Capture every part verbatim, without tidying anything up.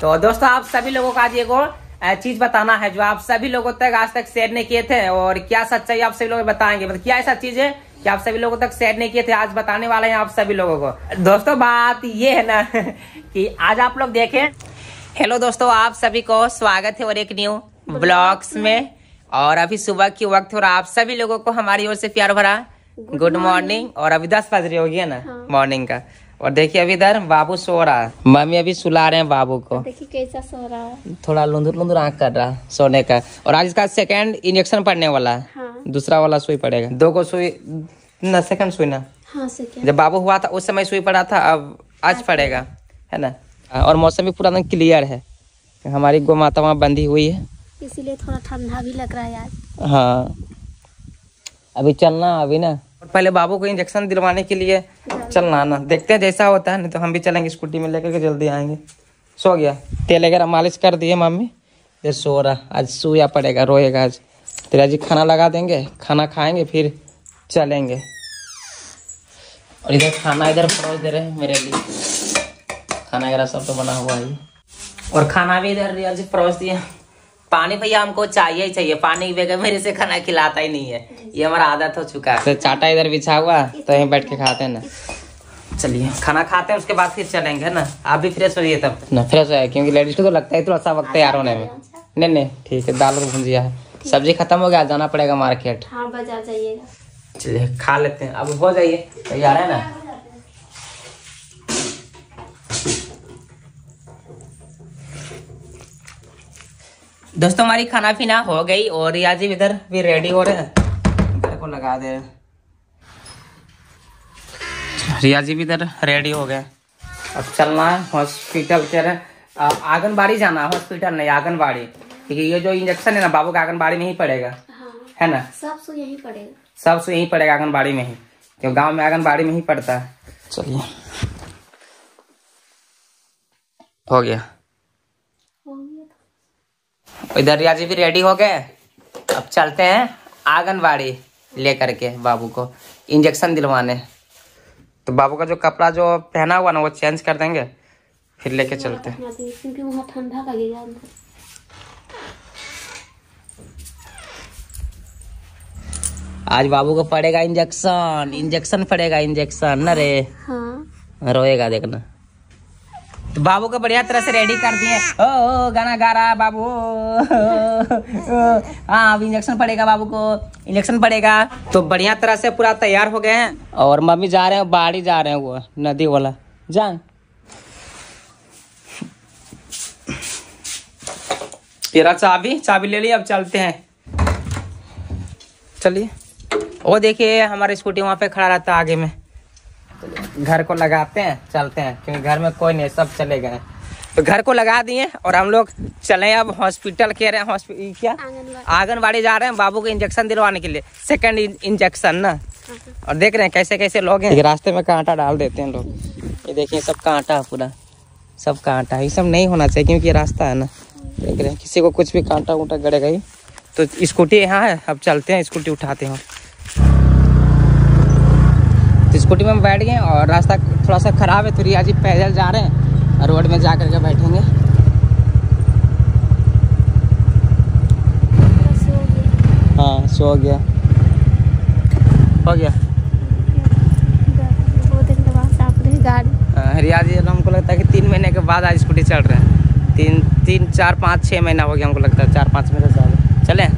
तो दोस्तों आप सभी लोगों का आज एगो चीज बताना है जो आप सभी लोगों तक आज तक शेयर नहीं किए थे, और क्या सच्चाई आप सभी लोग बताएंगे, मतलब क्या ऐसा चीज है कि आप सभी लोगों तक शेयर नहीं किए थे, आज बताने वाले हैं आप सभी लोगों को। दोस्तों बात ये है ना कि आज आप लोग देखें। हेलो दोस्तों, आप सभी को स्वागत है और एक न्यू ब्लॉग्स में, और अभी सुबह के वक्त और आप सभी लोगों को हमारी ओर से प्यार भरा गुड मॉर्निंग। और अभी दस बज रही होगी है ना मॉर्निंग का, और देखिए अभी इधर बाबू सो रहा है, मम्मी अभी सुला रहे हैं बाबू को। देखिए कैसा सो रहा है, थोड़ा लुंधुर लुंधुर आंख कर रहा है सोने का। और आज इसका सेकंड इंजेक्शन पड़ने वाला है, हाँ। दूसरा वाला सुई पड़ेगा, दो को सुई ना, सेकंड सुई ना, हाँ, सेकंड। जब बाबू हुआ था उस समय सुई पड़ा था, अब आज पड़ेगा है ना। और मौसम भी पूरा एकदम क्लियर है, हमारी गौ माता वहाँ बंधी हुई है, इसीलिए थोड़ा ठंडा भी लग रहा है आज, हाँ। अभी चलना अभी ना, पहले बाबू को इंजेक्शन दिलवाने के लिए चलना ना, देखते हैं जैसा होता है, नहीं तो हम भी चलेंगे स्कूटी में लेकर के, जल्दी आएंगे। सो गया, तेल वगैरह मालिश कर दिए मम्मी, ये सो रहा, आज सोया पड़ेगा, रोएगा आज। तेरा जी खाना लगा देंगे, खाना खाएंगे फिर चलेंगे। और इधर खाना इधर परोस दे रहे हैं मेरे लिए, खाना वगैरह सब तो बना हुआ है, और खाना भी इधर रियांश परोस दिया। पानी भैया हमको चाहिए ही चाहिए, पानी बगैर मेरे से खाना खिलाता ही नहीं है, ये हमारा आदत हो चुका है। तो चाटा इधर बिछा हुआ तो यहीं बैठ के खाते हैं ना। चलिए खाना खाते हैं, उसके बाद फिर चलेंगे ना। आप भी फ्रेश हो रही है तब ना, फ्रेश है क्योंकि लेडीज को तो लगता है थोड़ा सा वक्त तैयार होने में। नहीं नहीं ठीक है, दाल और भुजिया है, सब्जी खत्म हो गया, जाना पड़ेगा मार्केट, हाँ बाजार जाइएगा। चलिए खा लेते हैं, अब हो जाइए तैयार है ना। दोस्तों हमारी खाना पीना हो गई, और रियांश जी इधर भी रेडी हो रहे हैं, घर को लगा दे रहे। रियांश जी भी इधर रेडी हो गए, अब चलना है हॉस्पिटल के, आंगनबाड़ी जाना, हॉस्पिटल नहीं आंगनबाड़ी, क्योंकि ये जो इंजेक्शन है ना बाबू का आंगनबाड़ी में ही पड़ेगा, हाँ। है ना, सब सो यही पड़ेगा, सब सो यही पड़ेगा आंगनबाड़ी में ही, क्योंकि गाँव में आंगनबाड़ी में ही पड़ता है। चलिए हो गया, इधर रियांश भी रेडी हो गए, अब चलते हैं आंगनबाड़ी लेकर के बाबू को इंजेक्शन दिलवाने। तो बाबू का जो कपड़ा जो पहना हुआ ना वो चेंज कर देंगे, फिर लेके चलते हैं, क्योंकि वहां ठंडा लगेगा। आज बाबू को पड़ेगा इंजेक्शन, इंजेक्शन पड़ेगा इंजेक्शन ना रे, हाँ। रोएगा देखना। तो बाबू को बढ़िया तरह से रेडी कर दिए, ओ गाना गा रहा बाबू, हाँ। अब इंजेक्शन पड़ेगा बाबू को, इंजेक्शन पड़ेगा। तो बढ़िया तरह से पूरा तैयार हो गए हैं, और मम्मी जा रहे हैं बाड़ी, जा रहे हैं वो नदी वाला जा। तेरा चाबी चाबी ले ली, अब चलते हैं। चलिए वो देखिए हमारा स्कूटी वहाँ पे खड़ा रहता है आगे में, घर को लगाते हैं, चलते हैं, क्योंकि घर में कोई नहीं, सब चले गए। तो घर को लगा दिए और हम लोग चले अब हॉस्पिटल के रहे हैं, क्या आंगनबाड़ी जा रहे हैं बाबू को इंजेक्शन दिलवाने के लिए, सेकंड इंजेक्शन ना। और देख रहे हैं कैसे कैसे लोग हैं, रास्ते में कांटा डाल देते हैं लोग, ये देखिए सब कांटा, पूरा सब कांटा, ये सब नहीं होना चाहिए क्योंकि ये रास्ता है ना, देख रहे हैं किसी को कुछ भी कांटा उंटा गड़ेगा ही। तो स्कूटी यहाँ है, अब चलते हैं, स्कूटी उठाते हैं। स्कूटी में हम बैठ गए, और रास्ता थोड़ा सा खराब है तो रियांश जी पैदल जा रहे हैं, रोड में जा कर के बैठेंगे। हाँ सो गया, हो गया गाड़ी। रियांश जी हमको लगता है कि तीन महीने के बाद आज स्कूटी चल रहे हैं, तीन तीन चार पाँच छः महीना हो गया हमको लगता है, चार पाँच महीने से चले।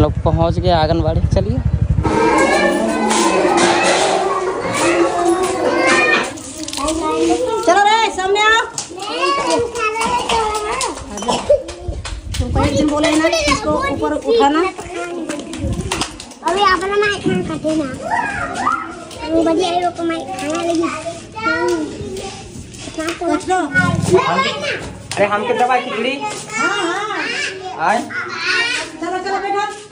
लोग पहुंच गए आंगनबाड़ी, चलिए। चलो रे सामने आओ, एक दिन बोले ना इसको ऊपर उठाना, अभी अपना ना खाना खाते ना, बढ़िया है, खाना लगी पूछ लो। अरे हमके दवाई खिचड़ी। हाँ हाँ। आए। चलो चलो बैठो।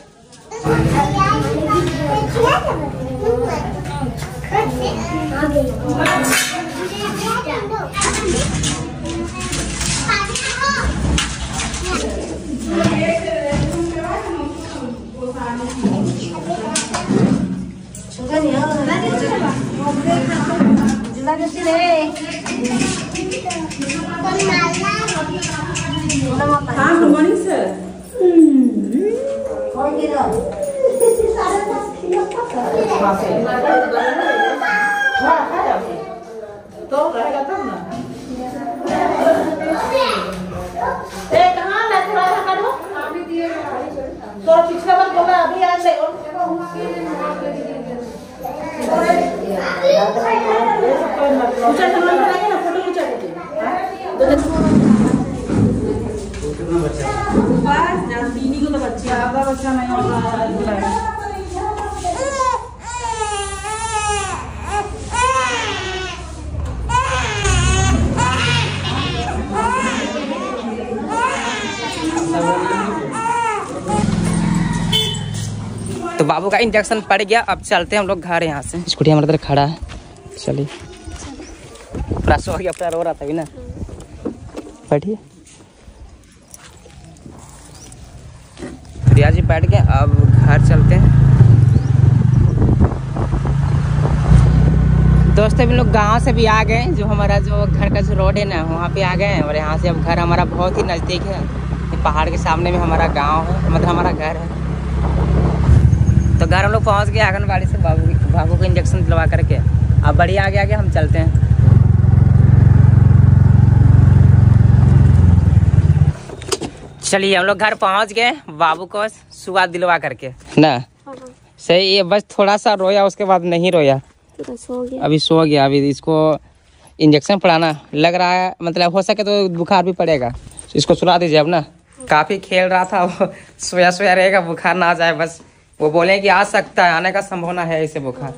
तो बाबू का इंजेक्शन पड़ गया, अब चलते हैं हम लोग घर यहाँ से। स्कूटी हमारे तरफ खड़ा है, चलिए। पूरा सो गया, पूरा रो रहा था भी ना। बैठिए रिया जी, बैठ गए। अब घर चलते हैं। दोस्तों हम लोग गांव से भी आ गए, जो हमारा जो घर का जो रोड है ना वहाँ पे आ गए हैं। और यहाँ से अब घर हमारा बहुत ही नज़दीक है, पहाड़ के सामने में हमारा गांव है, मतलब हमारा घर है। तो घर हम लोग पहुँच गए आंगनबाड़ी से, बाबू बाबू को इंजेक्शन दिलवा करके। अब बढ़िया आगे आगे हम चलते हैं। चलिए हम लोग घर पहुंच गए, बाबू को सुबह दिलवा करके ना। हाँ। सही, ये बस थोड़ा सा रोया, उसके बाद नहीं रोया, सो गया। अभी सो गया। अभी इसको इंजेक्शन पड़ाना लग रहा है, मतलब हो सके तो बुखार भी पड़ेगा। इसको सुला दीजिए अब ना। हाँ। काफ़ी खेल रहा था वो, सोया सोया रहेगा, बुखार ना आ जाए बस। वो बोले कि आ सकता है, आने का संभावना है इसे बुखार।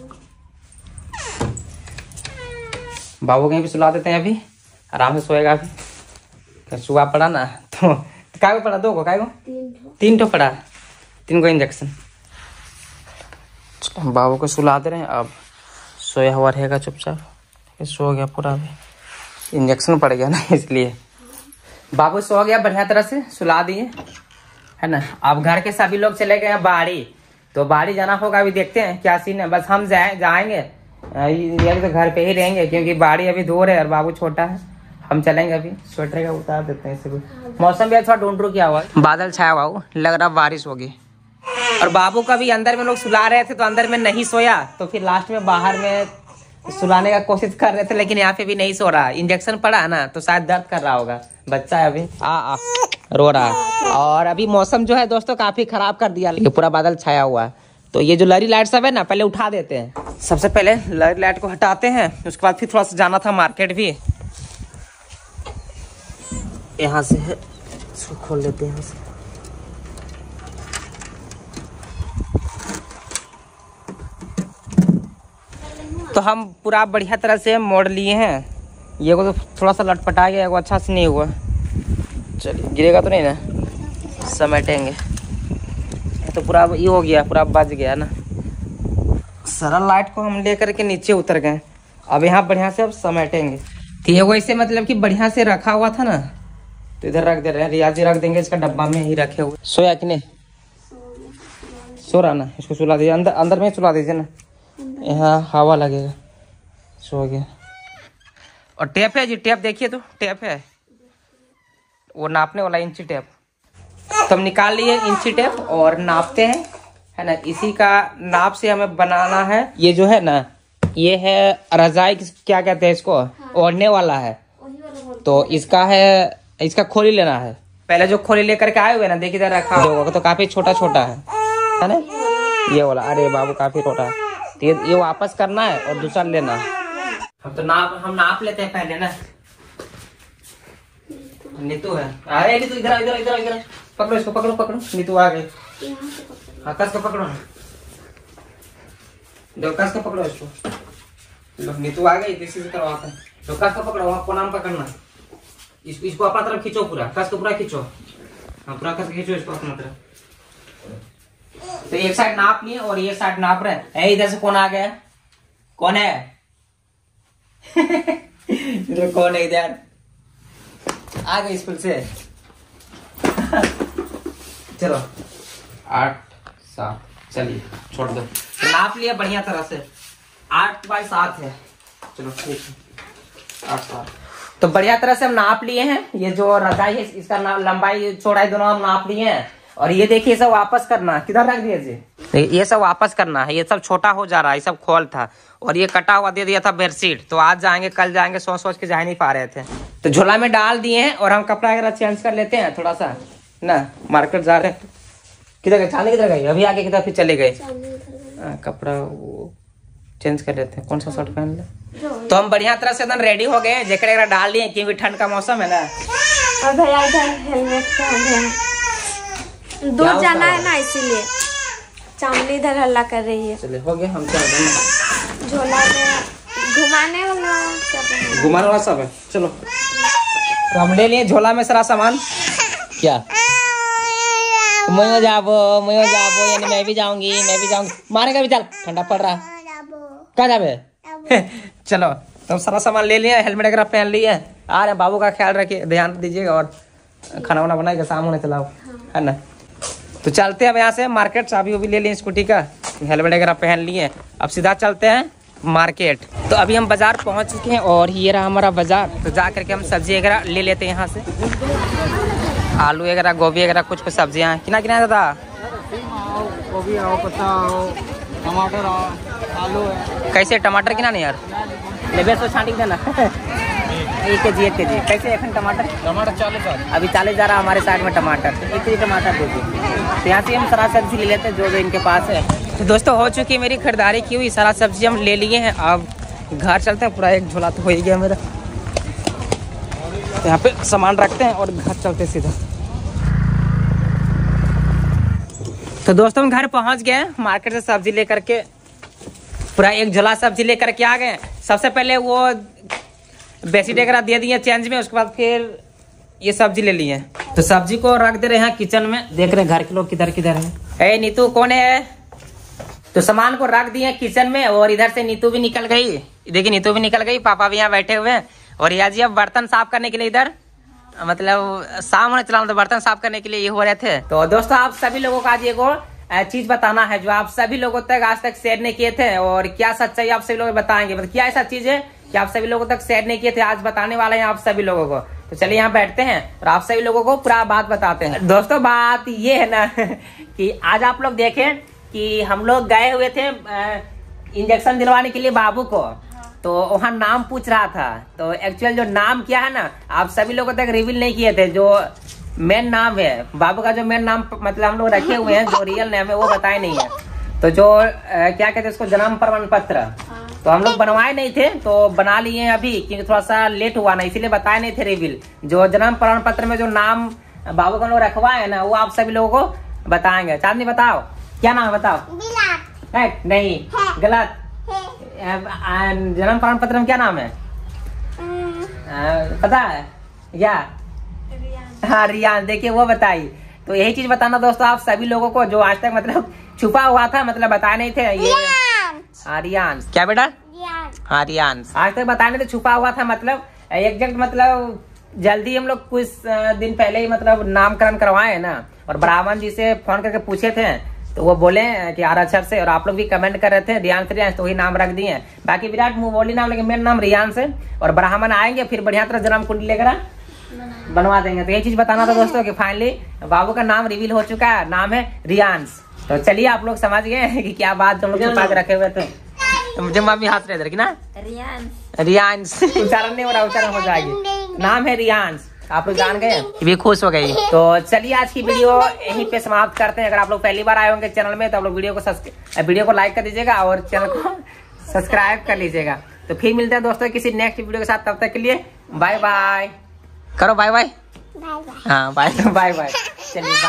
बाबू कहीं भी सुला देते हैं, अभी आराम से सोएगा। अभी सुबह पड़ा ना, तो काय को पड़ा, दो को काय को तीन ठो पड़ा, तीन को इंजेक्शन। बाबू को सुला दे रहे हैं, अब सोया हुआ रहेगा चुपचाप। सो गया पूरा, अभी इंजेक्शन पड़ गया ना इसलिए। बाबू सो गया बढ़िया तरह से, सुला दिए है ना। अब घर के सभी लोग चले गए बाड़ी, तो बाड़ी जाना होगा। अभी देखते हैं क्या सीन है। बस हम जाए जाएंगे तो घर पे ही रहेंगे, क्योंकि बाड़ी अभी दूर है और बाबू छोटा है। हम चलेंगे, अभी स्वेटर का उतार देते हैं इसे। मौसम भी अच्छा ढूंढ क्या हुआ, बादल छाया हुआ, लग रहा बारिश होगी। और बाबू का भी अंदर में लोग सुला रहे थे, तो अंदर में नहीं सोया, तो फिर लास्ट में बाहर में सुलाने का कोशिश कर रहे थे, लेकिन यहाँ पे भी नहीं सो रहा। इंजेक्शन पड़ा है ना, तो शायद दर्द कर रहा होगा, बच्चा है अभी। आ आ रो रहा। और अभी मौसम जो है दोस्तों काफी खराब कर दिया, पूरा बादल छाया हुआ है। तो ये जो लरी लाइट सब है ना, पहले उठा देते हैं। सबसे पहले लरी लाइट को हटाते हैं, उसके बाद फिर थोड़ा सा जाना था मार्केट भी। यहाँ से है, इसको खोल लेते हैं। तो हम पूरा बढ़िया तरह से मोड़ लिए हैं। ये को तो थोड़ा सा लटपटा गया, वो अच्छा से नहीं हुआ। चलिए, गिरेगा तो नहीं ना, समेटेंगे। तो पूरा ये हो गया, पूरा बच गया ना। सारा लाइट को हम ले करके नीचे उतर गए। अब यहाँ बढ़िया से अब समेटेंगे। तो ये वैसे मतलब कि बढ़िया से रखा हुआ था ना, तो इधर रख दे रहे हैं। रियाज जी रख देंगे, इसका डब्बा में ही रखे हुए। सोया कि नहीं? सो रहा ना, इसको सुला दीजिए। अंदर अंदर में सुला दीजिए ना, यहाँ हवा लगेगा। सो गया। और टेप है जी, टेप देखिए तो, टेप है वो नापने वाला इंची टेप। तो हम निकाल लिए इंची टेप और नापते हैं है ना। इसी का नाप से हमें बनाना है। ये जो है ना, ये है रजाई, क्या कहते हैं इसको, ओढ़ने वाला है। तो इसका है, इसका खोली लेना है। पहले जो खोली लेकर के आए हुए ना, देखिए रखा होगा, तो काफी छोटा छोटा है है ना ये वाला। अरे बाबू काफी छोटा है, तो ये, ये वापस करना है और दूसरा लेना है। हम तो नाप हम नाप लेते हैं पहले ना। नीतू है, अरे नीतू इधर इधर इधर इधर पकड़ो इसको, पकड़ो पकड़ो। नीतू आ गए, कस को पकड़ो, दो कस को पकड़ो इसको। लो नीतू आ गई, किसी से करवाते हैं। तो कस को पकड़ो, वहाँ प्रणाम पकड़ना, इसको इसको अपना तरफ खींचो, पूरा कस को पूरा खींचो, हाँ पूरा कस खींचो इसको अपना तरफ। तो एक साइड नाप लिए और ये साइड नाप रहे है। इधर से कौन आ गया, कौन है कौन है इधर आ गए स्कूल से। चलो आठ सात, चलिए छोड़ दो, नाप लिया बढ़िया तरह से, आठ बाई सात है। चलो ठीक है, आठ सात तो बढ़िया तरह से हम नाप लिए हैं। ये जो रजाई है इसका नाम लंबाई चौड़ाई दोनों हम नाप लिए हैं। और ये देखिए सब वापस करना, किधर रख दिया जी, ये सब वापस करना है, ये सब छोटा हो जा रहा है, ये सब खोल था। और ये कटा हुआ दे दिया था बेडशीट, तो आज जाएंगे कल जाएंगे सोच सोच के जा नहीं पा रहे थे, तो झोला में डाल दिए हैं। और हम कपड़ा वगैरह चेंज कर लेते हैं थोड़ा सा ना, मार्केट जा रहे हैं। किधर गए चांदी, किधर गई अभी आगे, किधर फिर चले गए। कपड़ा वो चेंज कर लेते हैं, कौन सा शर्ट पहन ले। तो हम बढ़िया तरह से एकदम रेडी हो गए हैं, जैकेट वगैरह डाल लिए क्योंकि ठंड का मौसम है ना। और भैया इधर हेलमेट पहन रहे, दूर जाना है ना इसीलिए। चांदनी इधर हल्ला कर रही है। चले हो गया, हम झोला में घुमाने वाला घुमाने वाला सब है। चलो तो हम ले लिए झोला में सारा सामान। क्या मैं जाबो मैं जाबो यानी मैं भी जाऊंगी मैं भी जाऊंगी मारेगा भी, चल ठंडा पड़ रहा कहाँ जाबे। चलो तो सारा सामान ले लिया, हेलमेट वगैरह पहन लिया। आ रहे बाबू का ख्याल रखिए, ध्यान दीजिएगा, और खाना वाना बनाएगा, शाम होने चलाओ है ना। तो चलते हैं अब यहाँ से मार्केट, चाबी वबी ले लिए स्कूटी का, हेलमेट वगैरह पहन लिए, अब सीधा चलते हैं मार्केट। तो अभी हम बाजार पहुँच चुके हैं और ये रहा हमारा बाजार। तो जा करके हम सब्जी वगैरह ले लेते हैं यहाँ से, आलू वगैरह गोभी वगैरह कुछ कुछ सब्जियाँ। कितना कितना दादा, गोभी आओ, पत्ता आओ, टमाटर आओ, आलू है। कैसे टमाटर कितना नहीं यार, लेबे तो छाटी देना एक के जी एक के जी कैसे एखन टमाटर, टमाटर चालीस अभी चालीस जा रहा हमारे साइड में टमाटर, तो एक के जी टमाटर दे दीजिए। तो यहाँ से हम सारा सब्जी ले लेते हैं जो जो इनके पास है। तो दोस्तों हो चुकी है मेरी खरीदारी की हुई, सारा सब्जी हम ले लिए हैं, अब घर चलते हैं। पूरा एक झोला तो हो ही गया मेरा, यहाँ पे सामान रखते हैं और घर चलते सीधा। तो दोस्तों हम घर पहुंच गए, मार्केट से सब्जी लेकर के पूरा एक झोला सब्जी लेकर के आ गए। सबसे पहले वो बेडशीट वगैरह दे दिए चेंज में, उसके बाद फिर ये सब्जी ले लिए। तो सब्जी को रख दे रहे हैं किचन में, देख रहे हैं घर के लोग किधर किधर है। ए नीतू कौन है। तो सामान को रख दिए किचन में और इधर से नीतू भी निकल गई, देखिए नीतू भी निकल गई, पापा भी यहाँ बैठे हुए हैं। और रिया जी अब बर्तन साफ करने के लिए इधर, मतलब शाम होने चला, तो बर्तन साफ करने के लिए ये हो रहे थे। तो दोस्तों आप सभी लोगों का आज एगो चीज बताना है जो आप सभी लोगों तक आज तक शेयर नहीं किए थे, और क्या सच्चाई आप सभी लोग बताएंगे, मतलब क्या ऐसा चीज है कि आप सभी लोगों तक शेयर नहीं किए थे, आज बताने वाले हैं आप सभी लोगों को। तो चलिए यहाँ बैठते हैं और आप सभी लोगों को पूरा बात बताते हैं। दोस्तों बात ये है ना कि आज आप लोग देखें कि हम लोग गए हुए थे इंजेक्शन दिलवाने के लिए बाबू को, तो वहाँ नाम पूछ रहा था। तो एक्चुअल जो नाम क्या है ना आप सभी लोगों तक रिवील नहीं किए थे, जो मेन नाम है बाबू का, जो मेन नाम मतलब हम लोग रखे हुए हैं, जो रियल नेम है वो बताए नहीं है। तो जो आ, क्या कहते हैं उसको, जन्म प्रमाण पत्र, तो हम लोग बनवाए नहीं थे, तो बना लिए अभी क्योंकि थोड़ा सा लेट हुआ ना, इसीलिए बताए नहीं थे रिवील। जो जन्म प्रमाण पत्र में जो नाम बाबू का हम लोग रखवाए है ना, वो आप सभी लोगों को बताएंगे। चांदनी बताओ क्या नाम है, बताओ। नहीं गलत, जन्म प्रमाण पत्र में क्या नाम है पता है क्या, हाँ रियांश, देखिए वो बताई। तो यही चीज बताना दोस्तों आप सभी लोगों को जो आज तक मतलब छुपा हुआ था, मतलब बताए नहीं थे ये। हाँ रियांश, क्या बेटा, हाँ रियांश, आज तक बताए नहीं थे, छुपा हुआ था, मतलब एग्जैक्ट मतलब जल्दी हम लोग कुछ दिन पहले ही मतलब नामकरण करवाए ना, और ब्राह्मण जी से फोन करके पूछे थे तो वो बोले कि आर अक्षर से, और आप लोग भी कमेंट कर रहे थे रियांश रियांश, तो वही नाम रख दिए। बाकी विराट मुंबोली नाम, लेकिन मेरा नाम रियांश है। और ब्राह्मण आएंगे फिर बढ़िया तरह जन्म कुंडली लेकर बनवा देंगे। तो ये चीज बताना था दोस्तों कि फाइनली बाबू का नाम रिवील हो चुका है, नाम है रियांश। तो चलिए आप लोग समझ गए कि क्या बात हम लोग छुपा के रखे हुए थे। तो मुझे मम्मी हाथ रहे इधर की ना, रियांश रियांश उच्चारण नहीं हो रहा, उच्चारण हो जाएगी, नाम है रियांश, आप लोग जान गए, भी खुश हो गई। तो चलिए आज की वीडियो यहीं पे समाप्त करते हैं। अगर आप लोग पहली बार आए होंगे चैनल में तो आप लोग वीडियो को वीडियो को लाइक कर दीजिएगा और चैनल को सब्सक्राइब कर लीजिएगा। तो फिर मिलते हैं दोस्तों किसी नेक्स्ट वीडियो के साथ, तब तक के लिए बाय बाय करो, बाय बाय, हाँ बाय बाय बाय, चलिए बाय।